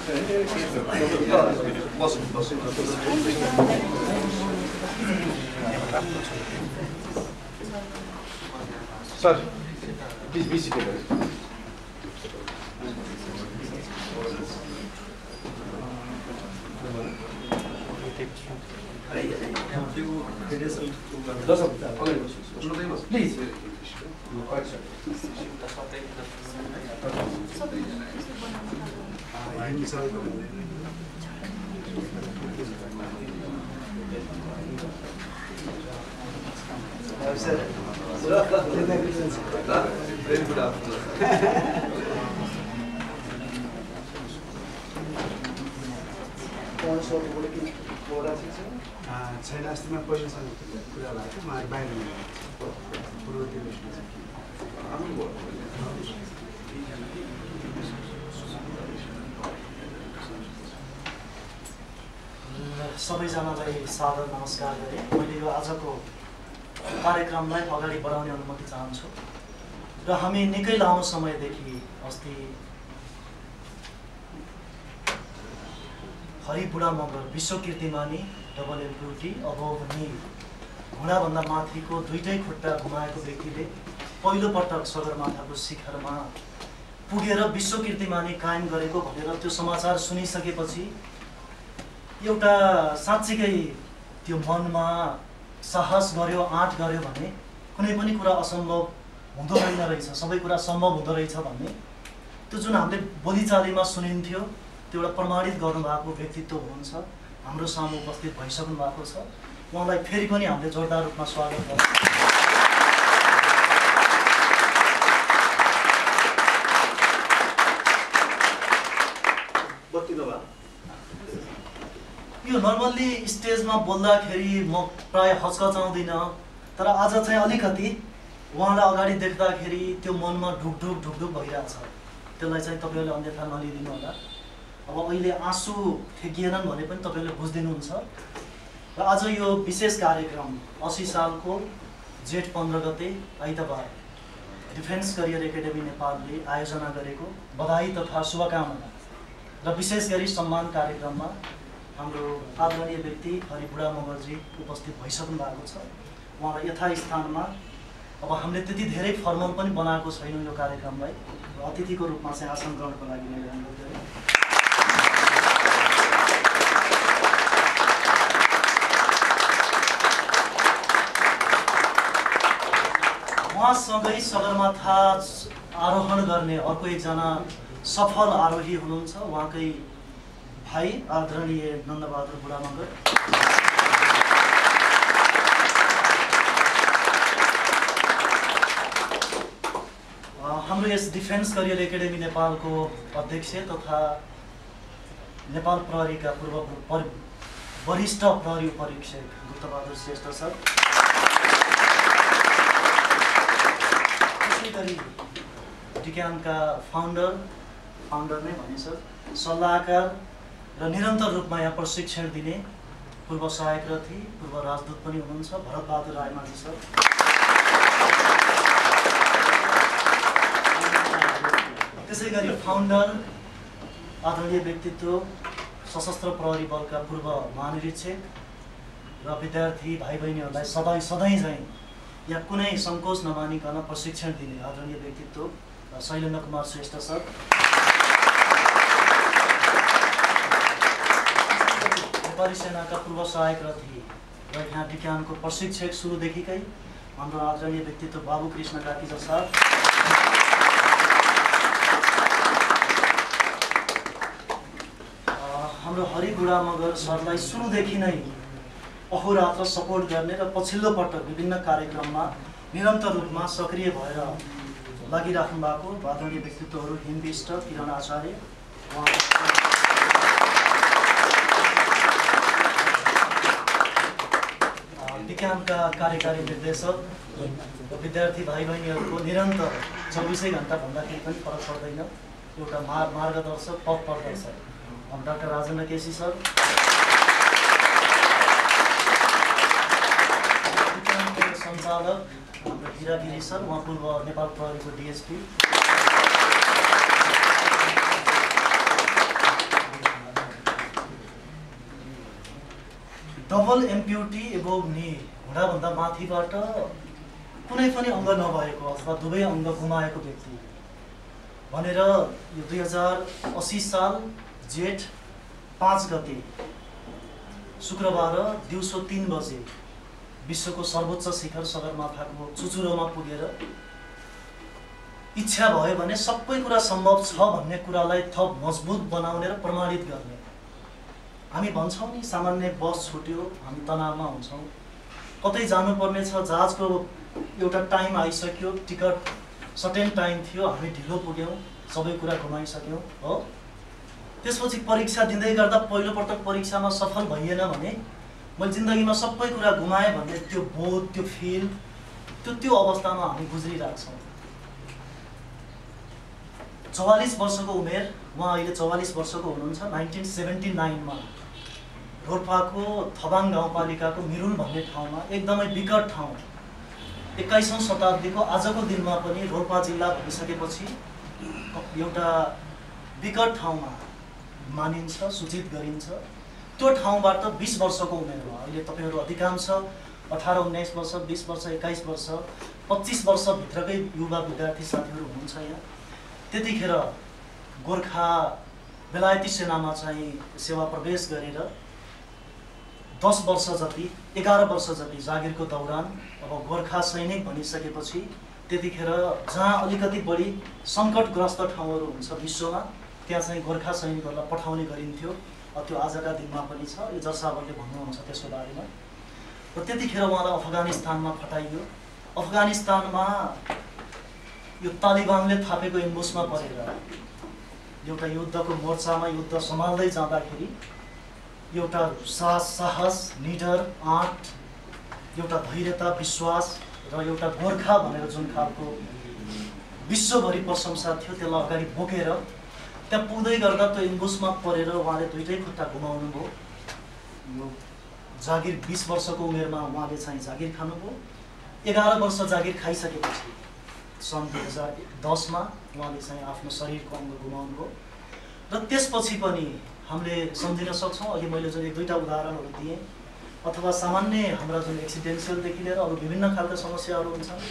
Sir, please be seated. Please. Sir, very good afternoon. सबैजनालाई सादर नमस्कार गरे मैले यो आजको कार्यक्रमलाई अगाडि बढाउने अनुमति चाहन्छु र हामी निकै लामो समयदेखि अस्ति हरि बुढा मगर विश्व कीर्तिमानी डब्ल्यूटी अबोभ नि घुँडा भन्दा माथिको दुईटै खुट्टा घुमाएको व्यक्तिले पहिलो पटक सगरमाथाको शिखरमा पुगेर विश्व कीर्तिमानी कायम गरेको भनेर त्यो समाचार सुनिसकेपछि एउटा साच्चीकै त्यो मनमा साहस गर्यो आँट गर्यो भने कुनै पनि कुरा असम्भव हुँदो होइन रहेछ सबै कुरा सम्भव हुँदो रहेछ भन्ने त्यो जुन हामीले बोलीचालीमा सुनिन्थ्यो त्यो एउटा प्रमाणित गर्नु भएको व्यक्तित्व हुनुहुन्छ हाम्रो सामु उपस्थित भइसक्नु भएको छ उहाँलाई फेरि पनि हामीले जोरदार रूपमा स्वागत गर्छौं यो नर्मल्ली स्टेजमा बोल्दाखेरि म प्राय हच्कचाउँदिन तर आज चाहिँ अलिकति उहाँलाई अगाडि देख्दाखेरि त्यो मनमा ढुकढुक ढुकढुक भइरहेछ त्यसलाई चाहिँ तपाईहरुले अन्यथा नलिदिनु होला अब अहिले आँसु ठेकिएनन् भने पनि तपाईहरुले बुझ्दिनुहुन्छ र आज यो विशेष कार्यक्रम 80 सालको जेठ 15 गते आइतबार डिफेन्स करियर एकेडेमी नेपालले आयोजना गरेको बधाई तथा शुभकामना र विशेष गरी सम्मान कार्यक्रममा हाम्रो आदरणीय व्यक्ति हरि बुढा मगरजी उपस्थित भइसक्नु भएको छ उहाँलाई यथास्थानमा अब हामीले त्यति धेरै फर्मल पनि बनाएको छैनौं यो कार्यक्रमलाई अतिथिको रूपमा चाहिँ आसन गर्नको लागि नै अनुरोध गरे उहाँसँगै सगरमाथा आरोहण गर्ने अर्को एकजना सफल आरोही हुनुहुन्छ उहाँकै भाइ आदरणीय नन्दा बहादुर बुढा मगर हाम्रो यस डिफेन्स करियर एकेडेमी नेपालको अध्यक्ष तथा नेपाल प्रहरीका पूर्व वरिष्ठ प्रहरी उपरीक्षक गुप्तबहादुर श्रेष्ठ सर डिक्यानका फाउन्डर नै भनिन्छ सल्लाहकार र निरन्तर रूपमा यहाँ प्रशिक्षण दिने पूर्व सहायक र थिए पूर्व राजदूत पनि हुनुहुन्छ भरत बहादुर रायमाझी सर त्यसैगरी फाउन्डर आदरणीय व्यक्तित्व सशस्त्र प्रहरी बलका पूर्व महानिरीक्षक र विद्यार्थी भाइ बहिनीहरूलाई सधैँ चाहिँ या कुनै संकोच नमानिकन प्रशिक्षण दिने आदरणीय व्यक्तित्व शैलेन्द्र कुमार श्रेष्ठ सर नेपाली सेनाका पूर्व सहायक थिए र यहाँ विज्ञानको प्रशिक्षक सुरुदेखिकै हाम्रो आदरणीय व्यक्तित्व बाबु कृष्ण कार्कीजा सर हाम्रो हरि बुढा मगर सरलाई सुरुदेखि नै अहोरात्र सपोर्ट गर्ने र पछिल्लो पटक विभिन्न कार्यक्रममा निरन्तर रूपमा सक्रिय भएर लागिराख्नु भएको आदरणीय व्यक्तित्वहरू हिमविष्ट किरण आचार्य विज्ञानका कार्यकारी निर्देशक विद्यार्थी भाइ बहिनीहरूको निरन्तर 24 घण्टा भन्दाखेरि पनि फरक पर्दैन एउटा मार्गदर्शक पथ प्रदर्शक डाक्टर राजेन्द्र केसी सर संचालक हाम्रो हिरा गिरी सर उहाँ पूर्व नेपाल प्रहरीको DSP double amputee above knee. What about माथी बाटा? कुनै पनि अंग नभएको अथवा दुबै अंग गुमाएको व्यक्ति भनेर यो 2080 साल जेठ 5 गते शुक्रबार दिउँसो 3 बजे विश्वको सर्वोच्च शिखर सगरमाथाको चुचुरोमा पुगेर इच्छा भयो भने सबै कुरा सम्भव छ भन्ने कुरालाई थप मजबुत बनाउने र प्रमाणित गर्ने हामी भन्छौं नि सामान्य बस छुट्यो हामी तनावमा हुन्छौं कतै जानु पर्ने छ जहाजको एउटा टाइम आइसक्यो टिकट सर्टेन टाइम थियो हामी ढिलो पुग्यौ सबै कुरा घुमाइसक्यौ हो त्यसपछि परीक्षा दिँदै गर्दा पहिलो पटक परीक्षामा सफल भइएन भने मैले जिन्दगीमा सबै कुरा घुमाए भन्ने त्यो बोध त्यो फील त्यो अवस्थामा हामी गुज्रिराछौं 44 वर्षको उमेर उहाँ अहिले 44 वर्षको हुनुहुन्छ 1979 मा रोल्पाको थबाङ गाउँपालिकाको मिरुल भन्ने ठाउँमा एकदमै विकट ठाउँ 21औं शताब्दीको आजको दिनमा पनि रोल्पा जिल्ला भइसकेपछि एउटा विकट ठाउँमा मानिन्छ सूचित गरिन्छ त्यो ठाउँबाट 20 वर्षको उमेरमा अहिले तपाईहरु अधिकांश 18 19 वर्ष 20 वर्ष 21 वर्ष 25 वर्ष भित्रकै युवा विद्यार्थी साथीहरु हुनुहुन्छ यहाँ त्यतिखेर गोर्खा बेलायती सेनामा चाहिँ सेवा प्रवेश गरेर 10 वर्ष जति 11 वर्ष जति जागिरको दौरान अब गोर्खा सैनिक बनिसकेपछि त्यतिखेर जहाँ अलिकति बढी संकटग्रस्त ठाउँहरु हुन्छ विश्वमा त्यहाँ चाहिँ गोर्खा सैनिकहरुलाई पठाउने गरिन्थ्यो त्यो आजका दिनमा पनि छ यो जर्सावरले भन्नुहुन्छ त्यसको बारेमा र त्यतिखेर उहाँलाई अफगानिस्तानमा फटाइयो अफगानिस्तानमा यो तालिबानले थापेको एम्बुसमा परेर एउटा युद्धको मोर्चामा युद्ध सम्हाल्दै जाँदाखेरि एउटा साहस निडर आँट एउटा धैर्यता विश्वास र एउटा गोर्खा भनेर जुन खालको विश्वभरि प्रशंसा थियो त्यसलाई अगाडि बोकेर त्यहाँ पुग्दै गर्दा त्यो एम्बुसमा परेर उहाँले दुईटै खुट्टा गुमाउनु भयो यो जागिर 20 वर्षको उमेरमा उहाँले चाहिँ जागिर खानुभयो 11 वर्ष जागिर खाइसकेपछि सन् 2010 मा उहाँले चाहिँ आफ्नो शरीरको अंग गुमाउनु भयो र त्यसपछि पनि हामीले सम्झिन सक्छौं अघि मैले जुन एक दुईटा उदाहरणहरू दिए अथवा सामान्य हाम्रा जुन एक्सिडेन्शियल देखि लिएर अरु विभिन्न खालका समस्याहरू हुन्छन्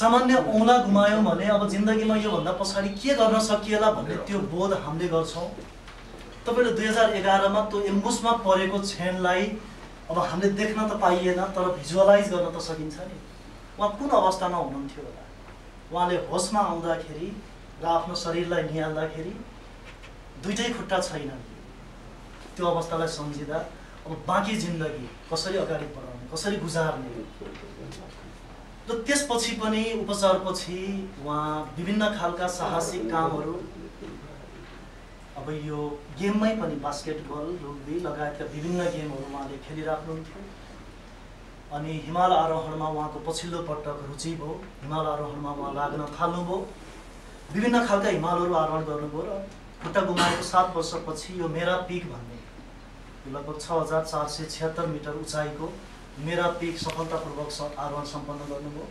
सामान्य औला गुमायौं भने अब जिन्दगीमा यो भन्दा पछाडी के गर्न सकिएला भन्ने त्यो बोध हामीले गर्छौं तपाईले 2011 मा त्यो एम्बुसमा परेको क्षणलाई अब हामीले देख्न त पाइएन तर भिजुअलाइज गर्न त सकिन्छ नि उहाँ कुन अवस्थामा हुनुहुन्थ्यो होला उहाँले होशमा आउँदाखेरि र आफ्नो शरीरलाई निहाल्दाखेरि दुईटै खुट्टा छैनन् त्यो अवस्थालाई सम्झिदा अब बाँकी जिन्दगी कसरी अगाडि बढाउने कसरी गुजार्ने र त्यसपछि पनि उपचारपछि उहाँ विभिन्न खालका साहसिक कामहरू अब यो गेममै पनि बास्केटबल रग्बी लगायतका विभिन्न गेमहरू उहाँले खेलिराख्नुहुन्थ्यो अनि हिमाल आरोहणमा उहाँको पछिल्लो पटक रुचि भयो हिमाल आरोहणमा उहाँ लाग्न थाल्नुभयो विभिन्न खालका हिमालहरू आरोहण गर्नुभयो र खुट्टा गुमाएको 7 वर्षपछि यो मेरा पिक भन्ने लगभग 6476 मिटर उचाइको मेरा पिक सफलतापूर्वक आरोहण सम्पन्न गर्नुभयो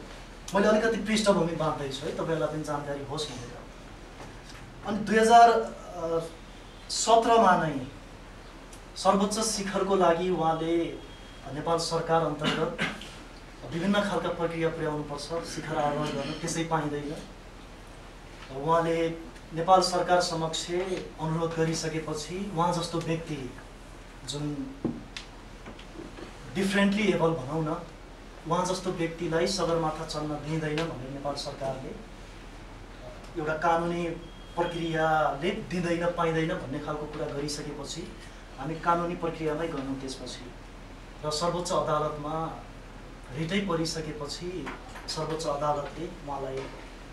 मैले अलिकति पृष्ठभूमि बाँध्दै छु है तपाईहरुलाई पनि जानकारी होस् भनेर अनि 2017 मा नै सर्वोच्च शिखरको लागि उहाँले नेपाल सरकार अन्तर्गत विभिन्न खालका प्रक्रिया पुर्याउनु पर्छ शिखर आरोहण गर्न त्यसै पाइँदैन उहाँले नेपाल सरकार समक्ष अनुरोध गरिसकेपछि उहाँ जस्तो व्यक्ति जुन डिफरेन्टली एबल भनौं न उहाँ जस्तो व्यक्तिलाई सगरमाथा चल्न दिइदैन भन्ने नेपाल सरकारले एउटा कानुनी प्रक्रियाले दिदैन पाइदैन भन्ने खालको कुरा गरिसकेपछि हामी कानुनी प्रक्रियामै गयौं त्यसपछि र सर्वोच्च अदालतमा रिटै परिसकेपछि सर्वोच्च अदालतले उहाँलाई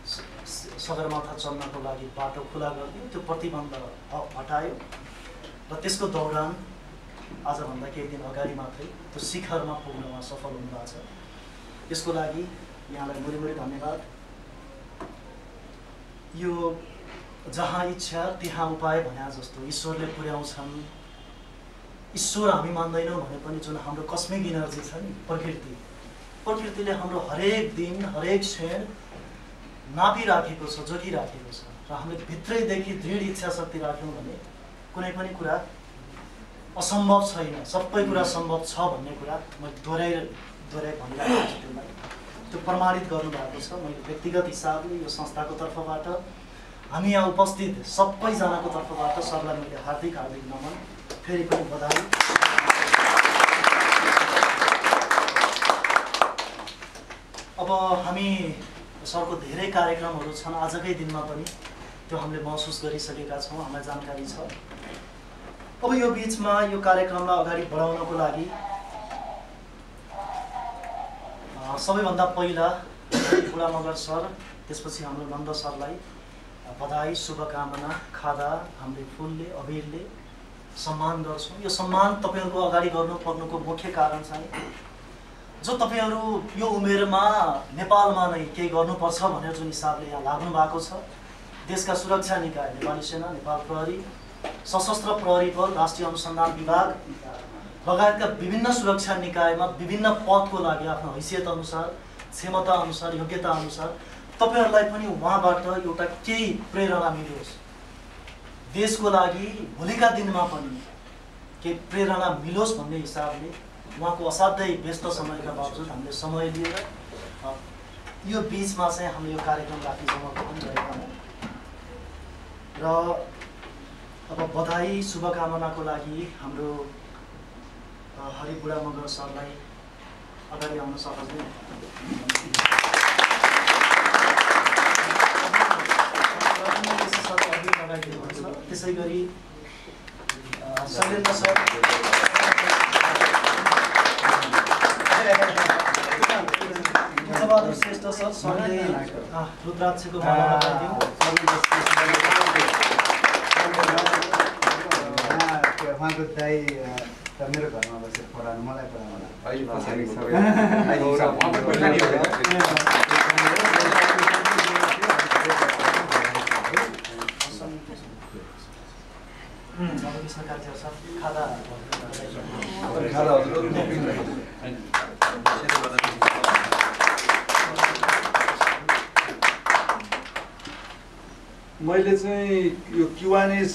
सगरमाथा चल्नको लागि बाटो खुला गरिदियो त्यो प्रतिबन्ध हटायो र त्यसको दौरान आज भन्दा केही दिन अगाडि मात्रै त्यो शिखरमा पुग्नमा सफल हुनुभएको छ यसको लागि यहाँलाई मुरीमुरी धन्यवाद यो जहाँ इच्छा त्यहाँ उपाय भने जस्तो ईश्वरले पुर्याउँछन् ईश्वर हामी मान्दैनौं भने पनि जुन हाम्रो कस्मिक एनर्जी छ नि प्रकृतिले हाम्रो हरेक दिन हरेक क्षण नापिराखेको छ जोगिराखेको छ र हामीले भित्रैदेखि दृढ इच्छा शक्ति राख्यौं भने कुनै पनि कुरा असम्भव छैन सबै कुरा सम्भव छ भन्ने कुरा म दोहोर्याइ भनिरहेको छु। त्यसलाई त्यो प्रमाणित गर्नु भएको छ। मैले व्यक्तिगत हिसाबले यो संस्थाको तर्फबाट हामी यहाँ उपस्थित सबै जनाको तर्फबाट सबैलाई मैले हार्दिक हार्दिक नमन फेरि पनि बधाई। अब हामी सरको धेरै कार्यक्रमहरु छन् आजकै दिनमा पनि त्यो हामीले महसुस गरिसकेका छौं हामीलाई जानकारी छ। अब यो बीचमा यो कार्यक्रमलाई अगाडि बढाउनको लागि सबैभन्दा पहिला बुढा मगर सर त्यसपछि हाम्रो नन्द सरलाई बधाई शुभकामना खादा हामीले फूलले अबीरले सम्मान गर्छौं। यो सम्मान तपाईहरुको अगाडि गर्नुपर्नुको मुख्य कारण चाहिँ जो तपाईहरु यो उमेरमा नेपालमा नै के गर्नुपर्छ भनेर जुन हिसाबले यहाँ लाग्नु भएको छ देशका सुरक्षा निकाय नेपाली सेना नेपाल प्रहरी सशस्त्र प्रहरी बल राष्ट्रिय अनुसन्धान विभाग लगायतका विभिन्न सुरक्षा निकायमा विभिन्न पदको लागि आफ्नो हैसियत अनुसार क्षमता अनुसार योग्यता अनुसार तपाईहरुलाई पनि वहाँबाट एउटा केही प्रेरणा मिलोस् देशको लागि भोलिका दिनमा पनि के प्रेरणा मिलोस् भन्ने हिसाबले वहाँको असाध्यै व्यस्त समयका बावजुद हामीले समय दिएर यो बीचमा चाहिँ हामीले यो कार्यक्रम राख्ने समर्थन गरेका हौं र अब बधाई शुभकामनाको लागि हाम्रो हरि बुढा मगर सरलाई अगाडि आउन सक्नुहुन्छ। त्यसैगरी शैलेन्द्र सर नन्द बहादुर श्रेष्ठ सर सरले रुद्राक्षको माला लगाइदिउँ। मेरो घरमा बसेर पढाउनु मलाई पढाउनु मैले चाहिँ यो क्युआनएज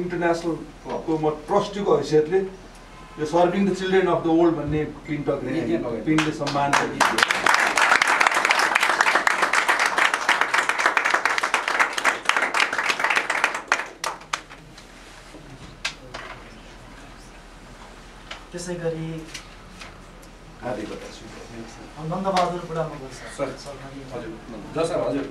इन्टरनेशनल को म ट्रस्टीको हैसियतले यो serving the children of the world भन्ने क्लिन्टकले सम्मान गरिदियो। त्यसै गरी नन्द बहादुर बुढा मगर सर हजुर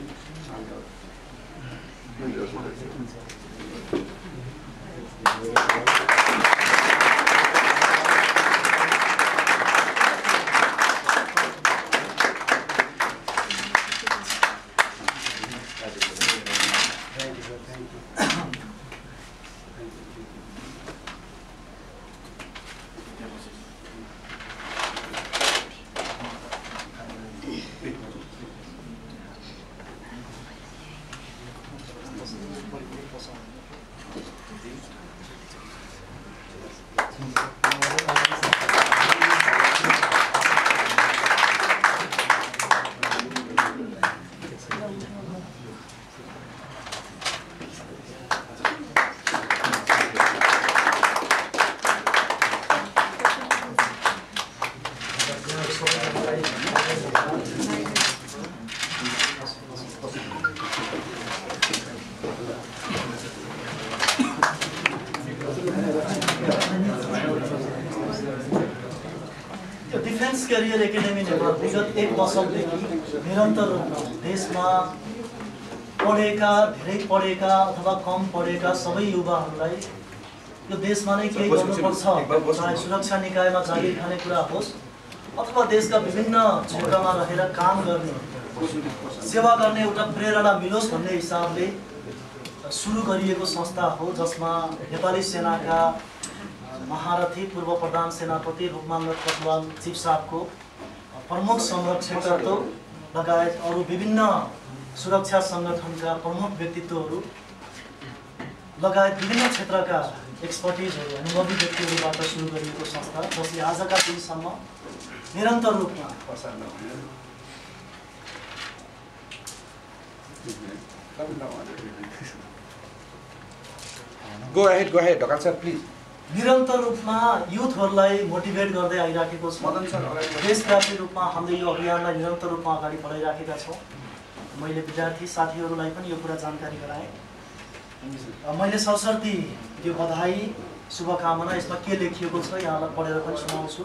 डिफेन्स करियर एकेडेमी नेपाल विगत एक वर्षदेखि निरन्तर रूपमा देशमा पढेका धेरै पढेका अथवा कम पढेका सबै युवाहरूलाई यो देशमा नै केही गर्नुपर्छ चाहे सुरक्षा निकायमा जागिर खाने कुरा होस् अथवा देशका विभिन्न क्षेत्रमा रहेर काम गर्ने सेवा गर्ने एउटा प्रेरणा मिलोस् भन्ने हिसाबले सुरु गरिएको संस्था हो जसमा नेपाली सेनाका महारथी पूर्व प्रधान सेनापति रुकमानन्द कटवाल चिफ साहबको प्रमुख संरक्षकत्व लगायत अरू विभिन्न सुरक्षा संगठनका प्रमुख व्यक्तित्वहरू लगायत विभिन्न क्षेत्रका एक्सपर्टिजहरू अनुभवी व्यक्तिहरूबाट सुरु गरिएको संस्था जसले आजका दिनसम्म निरन्तर रूपमा प्रसार निरन्तर रूपमा युथहरुलाई मोटिभेट गर्दै आइराखेको छौं। देशव्यापी रूपमा हामीले यो अभियानलाई निरन्तर रूपमा अगाडि बढाइराखेका छौं। मैले विद्यार्थी साथीहरुलाई पनि यो कुरा जानकारी गराए। मैले सरसर्ती यो बधाई शुभकामना यसमा के लेखिएको छ यहाँलाई पढेर पनि सुनाउँछु।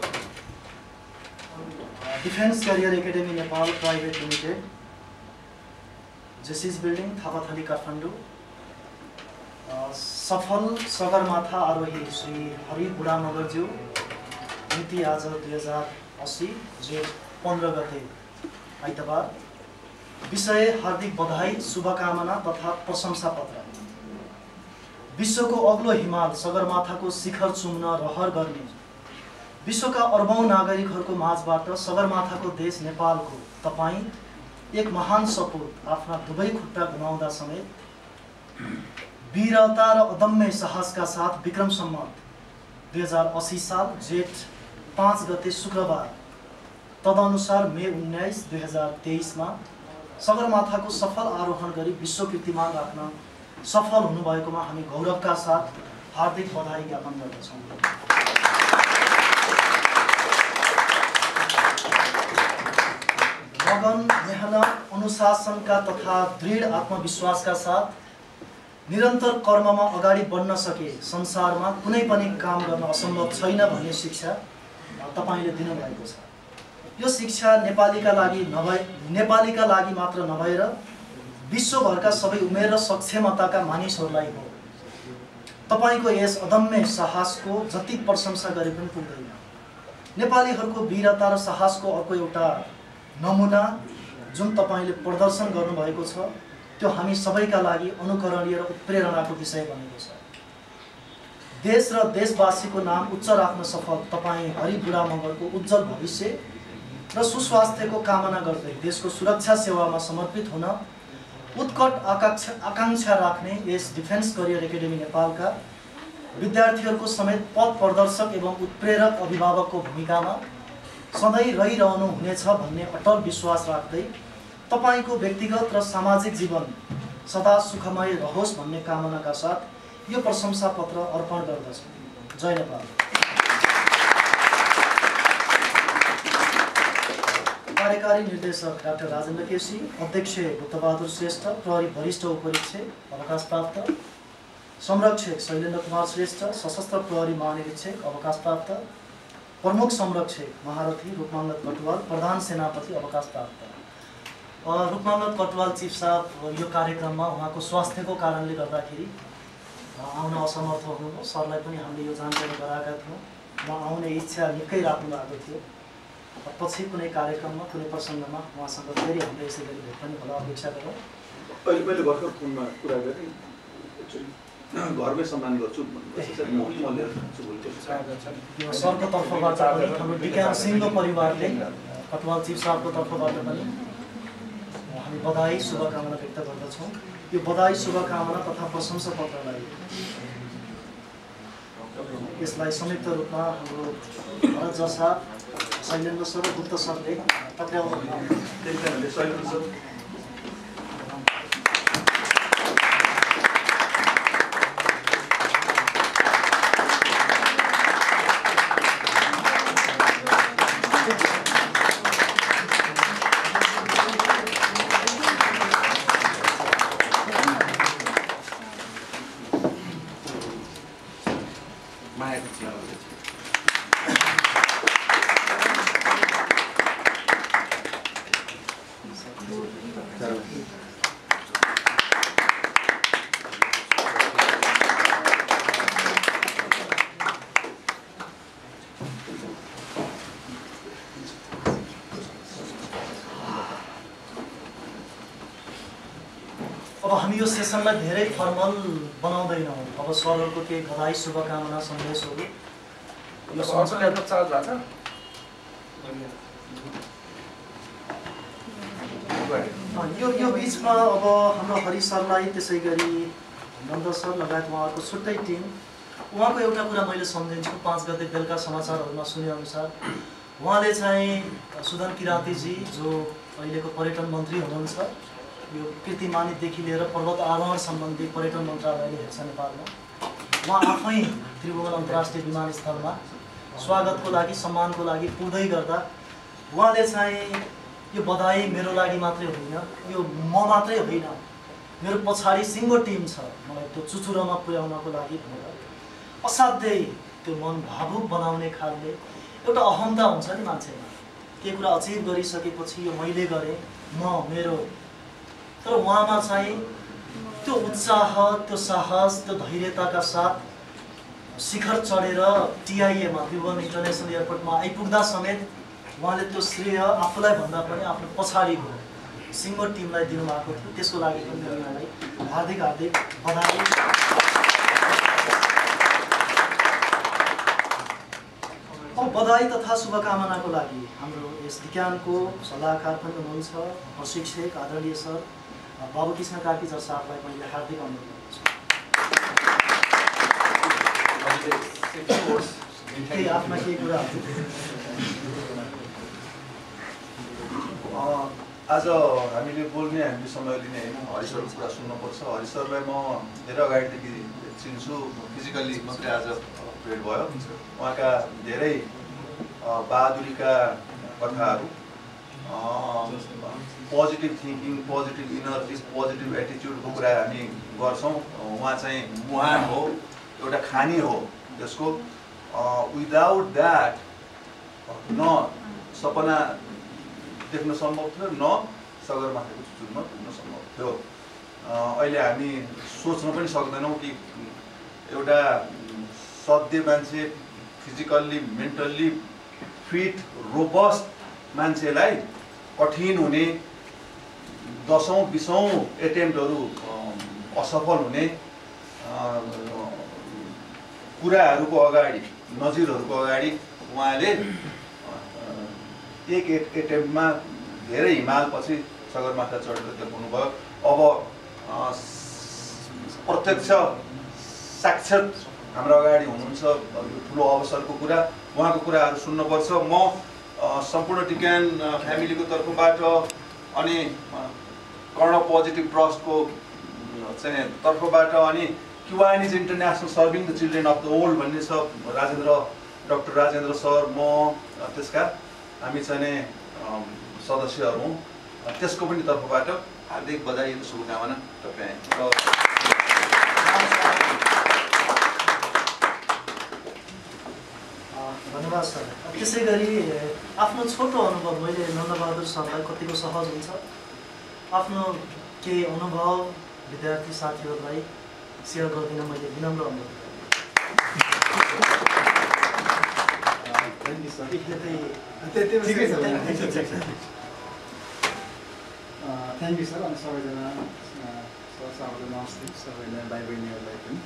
Defence career academy Nepal private limited, Jaycees building, Thapathali, Kathmandu. सफल सगरमाथा आरोही श्री हरि बुढा मगरज्यू, मिति आज 2080 जेठ 15 गते आइतबार। विषय हार्दिक बधाई शुभकामना तथा प्रशंसा पत्र। विश्वको अग्लो हिमाल सगरमाथाको शिखर चुम्न रहर गर्ने विश्वका अर्बौं नागरिकहरूको माझबाट सगरमाथाको देश नेपालको तपाईं एक महान सपूत आफ्ना दुबै खुट्टा गुमाउँदा समेत वीरता र अदम्य साहसका साथ विक्रम सम्वत 2080 साल जेठ 5 गते शुक्रबार तदनुसार मे 19 2023 मा सगरमाथाको सफल आरोहण गरी विश्व कीर्तिमान राख्न सफल हुनुभएकोमा हामी गौरवका साथ हार्दिक बधाई ज्ञापन गर्दछौं। लगन, मेहनत, अनुशासनका तथा दृढ आत्मविश्वासका साथ निरन्तर कर्ममा अगाडि बढ्न सके संसारमा कुनै पनि काम गर्न असम्भव छैन भन्ने शिक्षा तपाईले दिनुभएको छ। यो शिक्षा नेपालीका लागि मात्र नभएर विश्वभरका सबै उमेर र सक्षमताका मानिसहरूलाई हो। तपाईको यस अदम्य साहसको जति प्रशंसा गरे पनि पुग्दैन। नेपालीहरूको वीरता र साहसको अर्को एउटा नमुना जुन तपाईले प्रदर्शन गर्नुभएको छ त्यो हामी सबैका लागि अनुकरणीय र उत्प्रेरणाको विषय बनेको छ। देश र देशवासीको नाम उच्च राख्न सफल तपाई हरि बुढा मगरको उज्जवल भविष्य र सुस्वास्थ्यको कामना गर्दै देशको सुरक्षा सेवामा समर्पित हुन उत्कट आकांक्षा राख्ने यस डिफेन्स करियर एकेडेमी नेपालका विद्यार्थीहरूको समेत पथ प्रदर्शक एवं उत्प्रेरक अभिभावकको भूमिकामा सधैँ रहिरहनु हुनेछ भन्ने अटल विश्वास राख्दै तपाईको व्यक्तिगत र सामाजिक जीवन सदा सुखमय रहोस् भन्ने कामनाका साथ यो प्रशंसा पत्र अर्पण गर्दछु। जय नेपाल। कार्यकारी निर्देशक डाक्टर राजेन्द्र केसी, अध्यक्ष बुद्ध बहादुर श्रेष्ठ, प्रहरी वरिष्ठ उपरीक्षक अवकाशप्राप्त, संरक्षक शैलेन्द्र कुमार श्रेष्ठ, सशस्त्र प्रहरी महानिरीक्षक अवकाशप्राप्त, प्रमुख संरक्षक महारथी रुकमानन्द कटवाल, प्रधान सेनापति अवकाशप्राप्त। रुकमानन्द कटवाल चिफ साहब यो कार्यक्रममा उहाँको स्वास्थ्यको कारणले गर्दाखेरि आउन असमर्थ हुनुभयो। सरलाई पनि हामीले यो जानकारी गराएका थियौँ। उहाँ आउने इच्छा निकै राख्नु भएको थियो। पछि कुनै कार्यक्रममा कुनै प्रसङ्गमा उहाँसँग फेरि हामीले यसै गरी भेट पनि होला अपेक्षा गरौँ। अहिले भर्खर फोनमा कुरा गरेँ, घरमै सम्मान गर्छु भन्नुभयो। सरको तर्फबाट पनि हाम्रो डिक्याम सिंहको परिवारले कटवाल चिफ साहबको तर्फबाट पनि हामी बधाई शुभकामना व्यक्त गर्दछौं। यो बधाई शुभकामना तथा प्रशंसा पत्रलाई यसलाई संयुक्त रूपमा हाम्रो भरत जसा, शैलेन्द्र सर र गुप्त सरले सेसनलाई धेरै फर्मल बनाउँदैनौँ। अब सरहरुको केही बधाई शुभकामना सन्देशहरु यो संस्कृतमा चाल जान्छ। यो बीचमा अब हाम्रो हरि सरलाई त्यसै गरी नन्द सर लगायत उहाँहरूको छुट्टै टिम। उहाँको एउटा कुरा मैले सम्झिन्छु, 5 गते बेलका समाचारहरुमा सुने अनुसार उहाँले चाहिँ सुदन किरातीजी जो अहिलेको पर्यटन मन्त्री हुनुहुन्छ, यो कीर्तिमानी देखि लिएर पर्वत आरोहण सम्बन्धी पर्यटन मन्त्रालयले हेर्छ नेपालमा, म आफै त्रिभुवन अन्तर्राष्ट्रिय विमानस्थलमा स्वागतको लागि सम्मानको लागि पुग्दै गर्दा उहाँले चाहिँ यो बधाई मेरो लागि मात्रै होइन यो म मात्रै होइन मेरो पछाडी सिङ्गो टिम छ मलाई त्यो चुचुरोमा पुर्याउनको लागि भनेर असाध्यै त्यो मन भावुक बनाउने खालले एउटा अहमता हुन्छ नि मान्छेमा के कुरा अचीभ गरिसकेपछि यो मैले गरे म मेरो तर उहाँमा चाहिँ त्यो उत्साह त्यो साहस त्यो धैर्यताका साथ शिखर चढेर टीआईए मा त्रिभुवन इन्टरनेशनल एयरपोर्ट मा आइपुग्दा समेत उहाँले त्यो श्रेय आफूलाई भन्दा पनि आफ्नो पछाडीको सिङ्गो टिमलाई दिनु भएको थियो त्यसको लागि पनि उहाँलाई हार्दिक हार्दिक बधाई। अब बधाई तथा शुभकामनाको लागि हाम्रो यस विज्ञानको सल्लाहकार पनि हुनुहुन्छ प्रशिक्षक आदरणीय सर बाबुकिशन कार्की सर साहबलाई मैले हार्दिक अनुरोध गर्छु। आज हामीले बोल्ने हामीले समय लिने हैन हरि सरको कुरा सुन्नुपर्छ। हरि सरलाई म धेरै अगाडिदेखि चिन्छु फिजिकली मात्रै आज भेट भयो। उहाँका धेरै बहादुरीका कथाहरू positive thinking positive energy positive एटिट्युडको कुरा हामी गर्छौं। उहाँ चाहिँ मुहान हो एउटा खानी हो जसको विदाउट दैट न सपना देख्न सम्भव थियो न सगरमाथाको चुचुरोमा पुग्न सम्भव थियो। अहिले हामी सोच्न पनि सक्दैनौं कि एउटा सधैँ मान्छे फिजिकल्ली मेन्टल्ली फिट रोबस्ट मान्छेलाई कठिन हुने दशौं बीसौं एटेम्प्टहरु असफल हुने कुराहरुको अगाडि नजिरहरुको अगाडि उहाँले एक एटेम्पमा धेरै हिमालपछि सगरमाथा चढेर देखाउनु भयो। अब प्रत्यक्ष साक्षात् हाम्रो अगाडि हुनुहुन्छ यो ठुलो अवसरको कुरा उहाँको कुराहरु सुन्नुपर्छ। म सम्पूर्ण टिकान फ्यामिलीको तर्फबाट अनि कर्ण पोजिटिभ ट्रस्टको चाहिँ तर्फबाट अनि QANI's International Serving the Children of the Old भन्ने छ डाक्टर राजेन्द्र सर म त्यसका हामी चाहिँ सदस्यहरु हौं त्यसको पनि तर्फबाट हार्दिक बधाई र शुभकामना तपाईँ। धन्यवाद सर। त्यसैगरी आफ्नो छोटो अनुभव मैले नन्दबहादुर सरलाई कतिको सहज हुन्छ आफ्नो के अनुभव विद्यार्थी साथीहरुलाई शेयर गर्दिन मैले विनम्र अनुरोध गर्छु। थ्याङ्क यू सर अनि सबैजना सरसाहरुलाई नमस्ते सबैलाई भाइ बहिनीहरुलाई पनि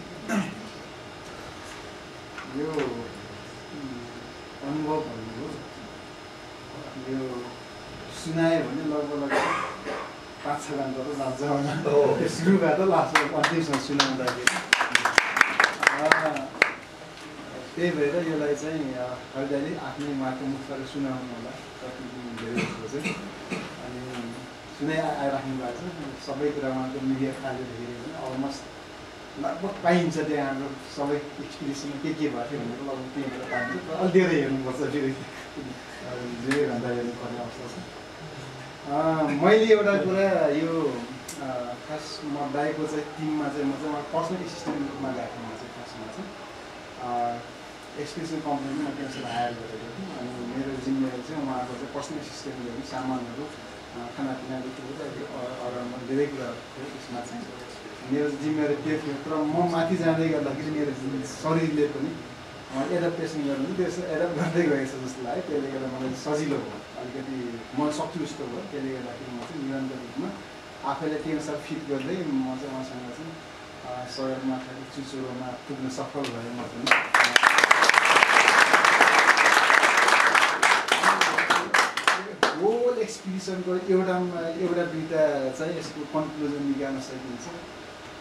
यो अनुभव भन्नु यो सुनाए भने लगभग 5-6 घण्टा त लाग्छ होला त्यो सुरुमा त लाग्छ अन्तिमसम्म सुनाउँदाखेरि त्यही भएर यसलाई चाहिँ हरिदाले आफ्नै उहाँको मुखबाट सुनाउनु होला कति धेरै जस्तो चाहिँ अनि सुनाइ आइराख्नु भएको छ सबै कुरा उहाँको मिडिया खालेर हेऱ्यो भने अलमोस्ट लगभग पाइन्छ त्यहाँ हाम्रो सबै एक्सपिरियन्समा के भएको थियो भनेर लगभग त्यहाँबाट पाइन्छ तर अलि धेरै हेर्नुपर्छ फेरि धेरै भन्दा हेर्नुपर्ने अवस्था छ। मैले एउटा कुरा यो खास म दाइको चाहिँ टिममा चाहिँ म चाहिँ पर्सनल एसिस्टेन्ट रूपमा गएको म चाहिँ खासमा चाहिँ एक्सप्रेसन कम्पनीमा त्यसलाई हायर गरेको थिएँ अनि मेरो जिम्मेवारी चाहिँ उहाँको चाहिँ पर्सनल एसिस्टेन्टहरू सामानहरू खानापिनादेखि अराउन्डमा धेरै कुराहरू थियो त्यसमा चाहिँ मेरो जिम्मेवारी त्यो थियो तर म माथि जाँदै गर्दाखेरि मेरो शरीरले पनि एडप्टेसन गर्नु त्यसो एडप्ट गर्दै गएछ जस्तो लाग्यो त्यसले गर्दा मलाई सजिलो भयो अलिकति म सक्छु जस्तो भयो त्यसले गर्दाखेरि म चाहिँ निरन्तर रूपमा आफैलाई त्यही अनुसार फिट गर्दै म चाहिँ उहाँसँग चाहिँ सगरमाथा चुचुरोमा पुग्न सफल भएँ म पनि। होल एक्सपिडिसनको एउटा दुईवटा चाहिँ यसको कन्क्लुजन निकाल्न सकिन्छ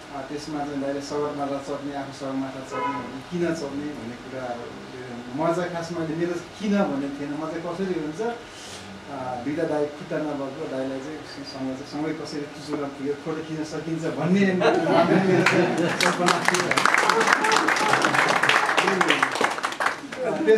त्यसमा चाहिँ दाइले सगरमाथा चढ्ने आफू सगरमाथा चढ्ने भने किन चढ्ने भन्ने कुराहरू म चाहिँ खास मैले मेरो किन भनेको थिएन म चाहिँ कसरी हुन्छ दुईवटा दाइ खुट्टा नभएको दाइलाई चाहिँ सँगै कसरी चुचुरोमा पुग्यो फोटो खिच्न सकिन्छ भन्ने I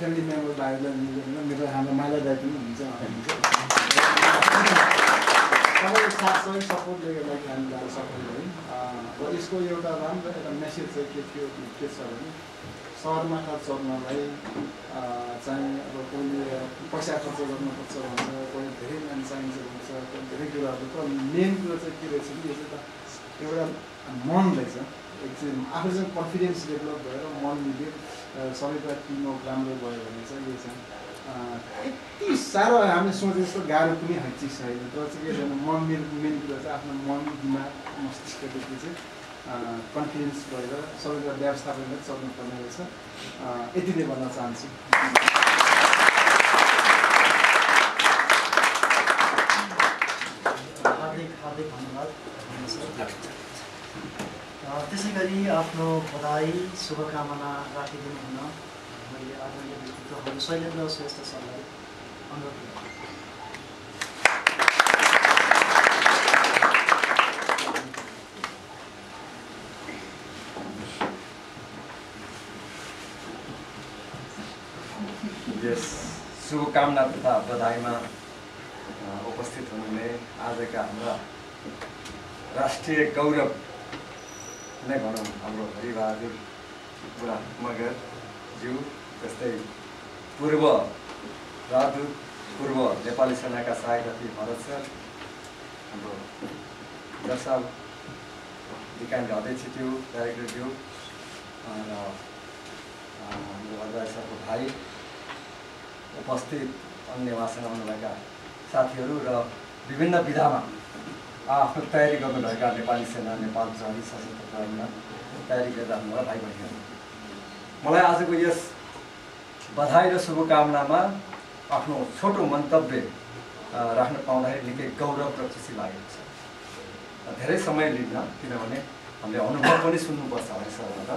family members died and we have a mother that means support like and but it's going a message that you kids are sorry my heart so my time and science regular name after confidence developed sorry that team of glamour boy Sarah, I'm so this Garapuni Hachi side. One must confidence sorry that they have started that sort of it didn't have answer. त्यसैगरी आफ्नो बधाई शुभकामना राखिदिनु हुन मैले आदरणीय व्यक्तित्व शैलेन्द्र श्रेष्ठ सरलाई अनुरोध गर्छु। यस शुभकामना तथा बधाईमा उपस्थित हुनुहुने आजका हाम्रा राष्ट्रिय गौरव नै भनौं हाम्रो हरि बहादुर बुढा मगर ज्यू जस्तै पूर्व राजदूत पूर्व नेपाली सेनाका सहायक अति भरत सर हाम्रो दर्शक निकायका अध्यक्ष ज्यू डाइरेक्टर ज्यू र हाम्रो अध्यक्षको भाइ उपस्थित अन्य वासना हुनुभएका साथीहरु र विभिन्न विधामा आफ्नो तयारी गर्न भएका नेपाली सेना नेपाल प्रहरी सशस्त्र प्रहरीमा तयारी गर्दा हुनु भाइ बहिनीहरु मलाई आजको यस बधाई र शुभकामनामा आफ्नो छोटो मन्तव्य राख्न पाउँदा निकै गौरव र खुसी लागेको छ धेरै समय लिन्न किनभने हामीले अनुभव पनि सुन्नुपर्छ हरेसबाट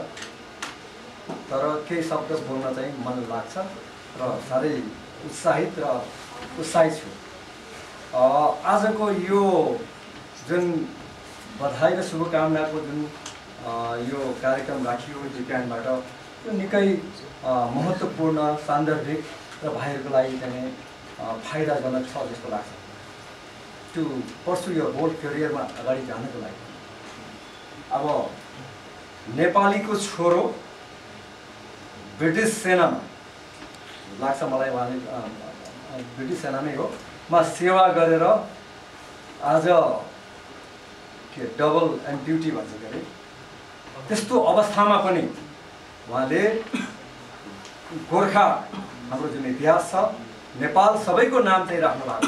तर केही शब्द बोल्न चाहिँ मन लाग्छ र सारै उत्साहित छु आजको यो जुन बधाई र शुभकामनाको जुन यो कार्यक्रम राखियो जिकानबाट यो निकै महत्त्वपूर्ण सान्दर्भिक र भाइहरुको लागि चाहिँ फाइदाजनक छ जस्तो लाग्छ टु पर्स्यु योर होल करियरमा अगाडि जानको लागि अब नेपालीको छोरो ब्रिटिश सेनामा लाग्छ मलाई उहाँले ब्रिटिश सेनामै हो मा सेवा गरेर आज डबल एन्ड ड्युटी भन्छ गरे त्यस्तो अवस्थामा पनि उहाँले गोर्खा हाम्रो जुन इतिहास छ नेपाल सबैको नाम चाहिँ राख्नु भएको छ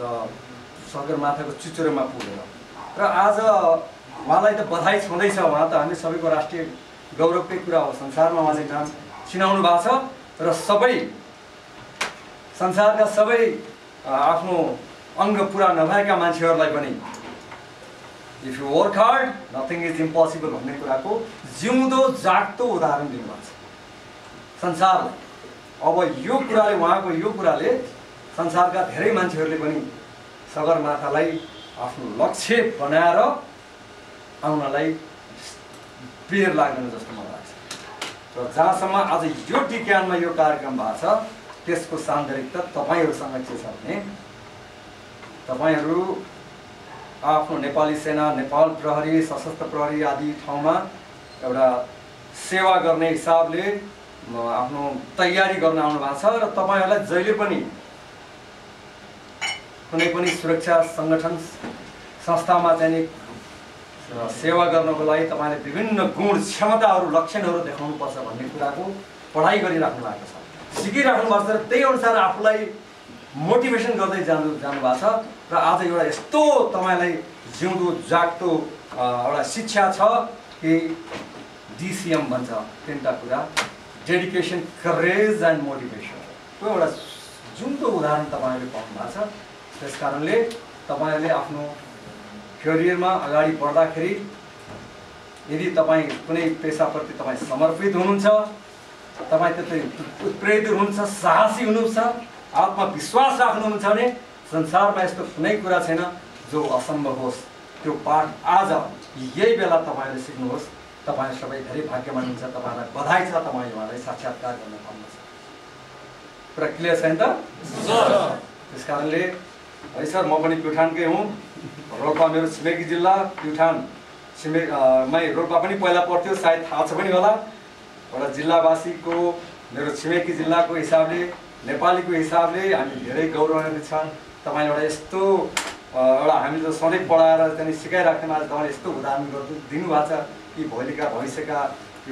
र सगरमाथाको चुचुरोमा पुगेर र आज उहाँलाई त बधाई छँदैछ उहाँ त हामी सबैको राष्ट्रिय गौरवकै कुरा हो संसारमा उहाँले नाम चिनाउनु भएको छ र सबै संसारका सबै आफ्नो अङ्ग पूरा नभएका मान्छेहरुलाई पनि If you work hard, nothing is impossible. भन्ने कुराको जिउँदो जाग्दो उदाहरण दिनुभएको छ संसारलाई अब यो कुराले उहाँको यो कुराले संसारका धेरै मान्छेहरुले पनि सगरमाथालाई आफ्नो लक्ष्य बनाएर आउनलाई प्रेर लाग्दैन जस्तो मलाई लाग्छ र जहाँसम्म आज यो टिक्यानमा यो कार्यक्रम भएको छ त्यसको सान्दर्भिकता तपाईहरुसँग के छ भने तपाईहरु आफ्नो नेपाली सेना नेपाल प्रहरी सशस्त्र प्रहरी आदि ठाउँमा एउटा सेवा गर्ने हिसाबले आफ्नो तयारी गर्न आउनु भएको छ र तपाईहरुलाई जहिले पनि कुनै पनि सुरक्षा संगठन संस्थामा चाहिँ सेवा गर्नको लागि तपाईले विभिन्न गुण क्षमताहरु लक्षणहरु देखाउनु पर्छ भन्ने कुराको पढाइ गरिराख्नु भएको छ सिकिराख्नु भएको छ र त्यही अनुसार आफूलाई मोटिभेसन गर्दै जानु भएको छ र आज एउटा यस्तो तपाईलाई जिउँदो जाग्दो एउटा शिक्षा छ कि डीसीएम भन्छ तीनटा कुरा डेडिकेसन करेज एन्ड मोटिभेसन को एउटा जिउँदो उदाहरण तपाईले पाउनु भएको छ त्यस कारणले तपाईहरुले आफ्नो करियरमा अगाडि बढ्दाखेरि यदि तपाई कुनै पेशाप्रति तपाई समर्पित हुनुहुन्छ तपाई त्यतै उत्प्रेरित हुनुहुन्छ साहसी हुनुहुन्छ आत्मविश्वास राख्नुहुन्छ भने संसारमा यस्तो कुनै कुरा छैन जो असम्भव होस् त्यो पाठ आज यही बेला तपाईले सिक्नुहोस् तपाई सबै धेरै भाग्यवान हुनुहुन्छ तपाईलाई बधाई छ तपाई उहाँलाई साक्षात्कार गर्न पाउनुहुन्छ पुरा क्लियर छ नि त सर त्यसकारणले है सर म पनि प्युठानकै हुँ रोल्पा मेरो छिमेकी जिल्ला प्युठान छिमेकमै रोल्पा पनि पहिला पर्थ्यो सायद थाहा छ पनि होला एउटा जिल्लावासीको मेरो छिमेकी जिल्लाको हिसाबले नेपालीको हिसाबले हामी धेरै गौरवान्वित छौँ तपाईले एउटा यस्तो एउटा हामीले सधैँ पढाएर चाहिँ सिकाइराख्नु आज तपाईले यस्तो उदाहरण दिनुभएको छ कि भोलिका भविष्यका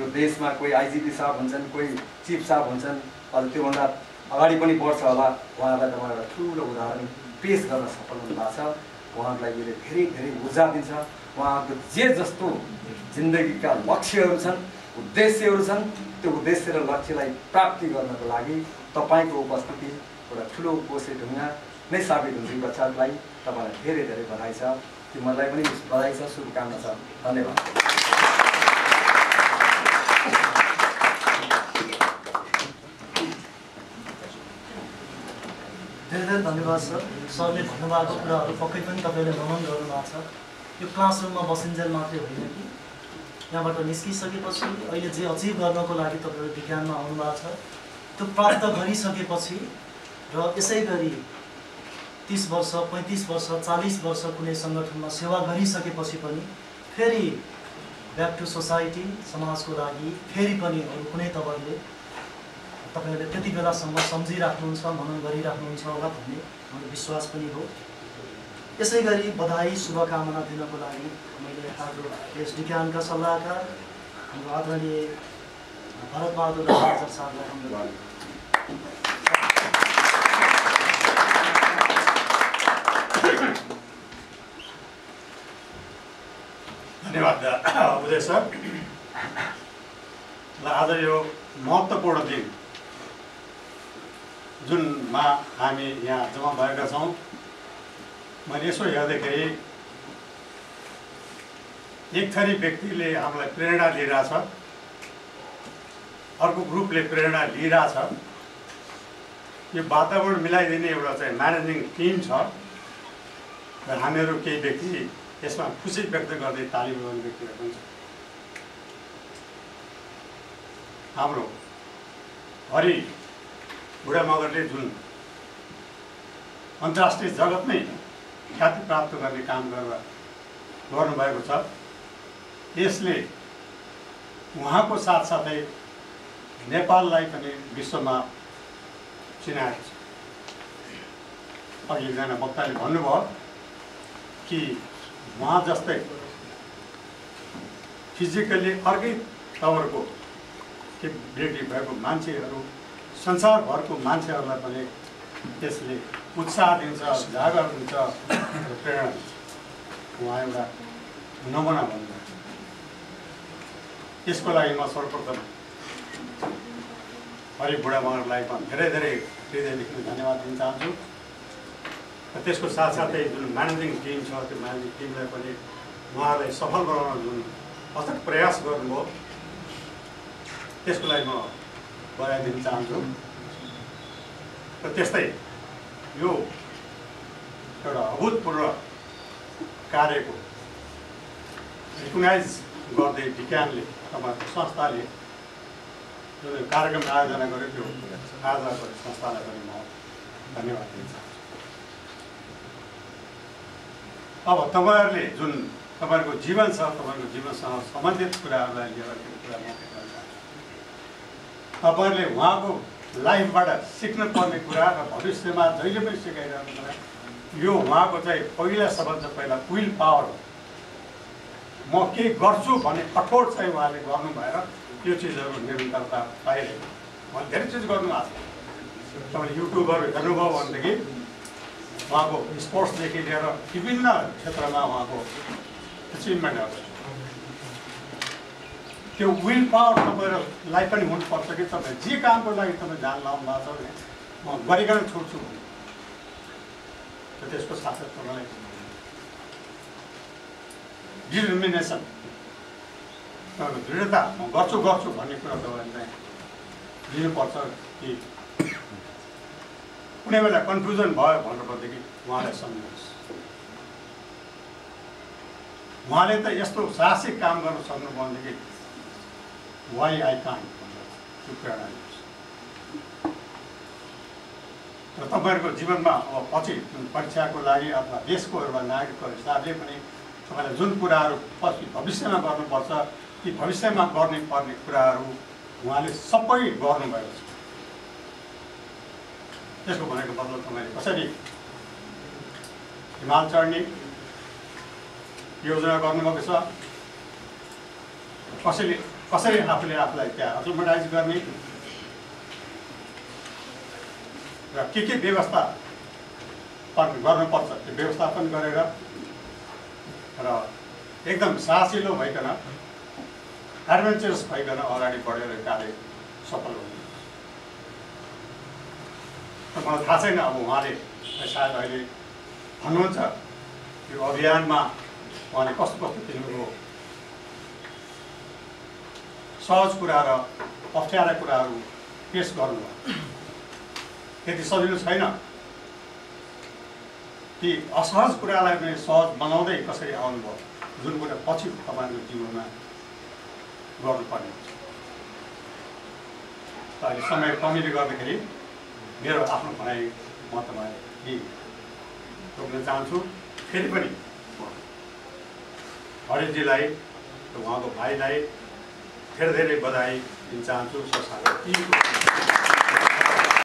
यो देशमा कोही आईजीपी साहब हुन्छन् कोही चिफ साहब हुन्छन् अझ त्योभन्दा अगाडि पनि बढ्छ होला उहाँहरूलाई तपाईँ एउटा ठुलो उदाहरण पेश गर्न सफल हुनुभएको छ उहाँहरूलाई यसले धेरै धेरै ऊर्जा दिन्छ उहाँको जे जस्तो जिन्दगीका लक्ष्यहरू छन् उद्देश्यहरू छन् त्यो उद्देश्य र लक्ष्यलाई प्राप्ति गर्नको लागि तपाईको उपस्थिति एउटा ठुलो कोसे ढुङ्गा नै साबित हुन्छ बच्चाहरूलाई तपाईलाई धेरै धेरै बधाई छ तिमीहरूलाई पनि बधाई छ शुभकामना छ धन्यवाद धेरै धेरै धन्यवाद सर सरले भन्नुभएको कुराहरू पक्कै पनि तपाईले भ्रमण गर्नुभएको छ यो क्लासरुममा बसिन्जेल मात्रै होइन कि यहाँबाट निस्किसकेपछि अहिले जे अचिभ गर्नको लागि तपाईहरू विज्ञानमा आउनुभएको छ त्यो प्राप्त गरिसकेपछि र यसै गरी 30 वर्ष 35 वर्ष 40 वर्ष कुनै संगठनमा सेवा गरिसकेपछि पनि फेरि ब्याक टु सोसाइटी समाजको लागि फेरि पनि अरू कुनै तपाईहरूले त्यति बेलासम्म सम्झिराख्नुहुन्छ मनन गरिराख्नुहुन्छ होला भन्ने हाम्रो विश्वास पनि हो यसै गरी बधाई शुभकामना दिनको लागि मैले हाम्रो यस विज्ञानका सल्लाहकार हाम्रो आदरणीय हरि बहादुर भुजा सरलाई धन्यवाद धन्यवाद उदय सर ल आज यो महत्त्वपूर्ण दिन जुनमा हामी यहाँ जम्मा भएका छौँ मैले यसो हेर्दाखेरि एक थरी व्यक्तिले हामीलाई प्रेरणा दिइरहेछ अर्को ग्रुपले प्रेरणा लिइरहेछ यो वातावरण मिलाइदिने एउटा चाहिँ म्यानेजिङ टिम छ र हामीहरू केही व्यक्ति यसमा खुसी व्यक्त गर्दै ताली बजाउने व्यक्तिहरू हुनुहुन्छ हाम्रो हरि बुढा मगरले जुन अन्तर्राष्ट्रिय जगतमै ख्याति प्राप्त गर्ने काम गर्नुभएको छ यसले उहाँको साथसाथै नेपाललाई पनि विश्वमा चिनाएको छ अघि एकजना वक्ताले भन्नुभयो कि उहाँ जस्तै फिजिकल्ली अर्कै तवरको केपेबिलिटी भएको मान्छेहरू संसारभरको मान्छेहरूलाई पनि त्यसले उत्साह दिन्छ जागर दिन्छ प्रेरणा दिन्छ उहाँ एउटा नमुना भन्नुहुन्छ यसको लागि म सर्वप्रथम हरि बुढा मगरलाई पनि धेरै धेरै हृदयदेखि धन्यवाद दिन चाहन्छु र त्यसको साथसाथै जुन म्यानेजिङ टिम छ त्यो म्यानेजिङ टिमलाई पनि उहाँलाई सफल बनाउन जुन अथक प्रयास गर्नुभयो त्यसको लागि म बधाई दिन चाहन्छु र त्यस्तै यो एउटा अभूतपूर्व कार्यको रिकगनाइज गर्दै विज्ञानले तपाईँको संस्थाले जुन कार्यक्रम आयोजना गर्यो त्यो आयोजना गर्ने संस्थालाई पनि म धन्यवाद दिन चाहन्छु अब तपाईँहरूले जुन तपाईँहरूको जीवन छ तपाईँहरूको जीवनसँग सम्बन्धित कुराहरूलाई लिएर कुरा म तपाईहरुले उहाँको लाइफबाट सिक्न पर्ने कुरा र भविष्यमा जहिले पनि सिकाइरहनु होला यो उहाँको चाहिँ पहिला सबभन्दा पहिला विल पावर हो म के गर्छु भन्ने कठोर चाहिँ उहाँले गर्नु भएर यो चिजहरु निरन्तरता पाइरहेको उहाँले धेरै चिज गर्नुभएको छ तपाईँले युट्युबहरु हेर्नुभयो भनेदेखि उहाँको स्पोर्ट्सदेखि लिएर विभिन्न क्षेत्रमा उहाँको एचिभमेन्टहरु त्यो विल पावर तपाईँलाई पनि हुनुपर्छ कि तपाईँ जे कामको लागि तपाईँ जान लाउनु भएको छ भने म गरिकन छोड्छु भने त्यो त्यसको सार्थक बनाउनलाई डिटर्मिनेसन र दृढता म गर्छु गर्छु भन्ने कुरा चाहिँ लिनु पर्छ कि कुनै बेला कन्फ्युजन भयो भनेर भन्दाखेरि उहाँलाई सम्झनुहोस्। उहाँले त यस्तो साहसिक काम गर्न सक्नु भनेदेखि वाइ आई कान्ट त्यो प्रेरणा र तपाईँहरूको जीवनमा अब पछि परीक्षाको लागि अथवा देशको एउटा नागरिकको हिसाबले पनि तपाईँले जुन कुराहरू पछि भविष्यमा गर्नुपर्छ ती भविष्यमा गर्ने पर्ने कुराहरू उहाँले सबै गर्नुभएको छ। त्यसको भनेको मतलब तपाईँले कसरी हिमाल चढ्ने योजना गर्नुभएको छ, कसरी आफूले आफूलाई त्यहाँ अकोमोडाइज गर्ने र के व्यवस्था गर्नुपर्छ त्यो व्यवस्थापन गरेर र एकदम साहसिलो भइकन एडभेन्चरस भइकन अगाडि बढेर कार्य सफल हुने। मलाई थाहा छैन अब उहाँले सायद अहिले भन्नुहुन्छ यो अभियानमा उहाँले कस्तो कस्तो तिनीहरूको सहज कुरा र अप्ठ्यारा कुराहरू पेस गर्नुभयो। त्यति सजिलो छैन ती असहज कुरालाई पनि सहज बनाउँदै कसरी आउनुभयो जुन कुरा पछि तपाईँको जीवनमा गर्नुपर्ने हुन्छ। अहिले समय कमीले गर्दाखेरि मेरो आफ्नो भनाइ म तपाईँलाई यही रोक्न चाहन्छु। फेरि पनि हरिजीलाई र उहाँको भाइलाई धेरै धेरै बधाई दिन चाहन्छु।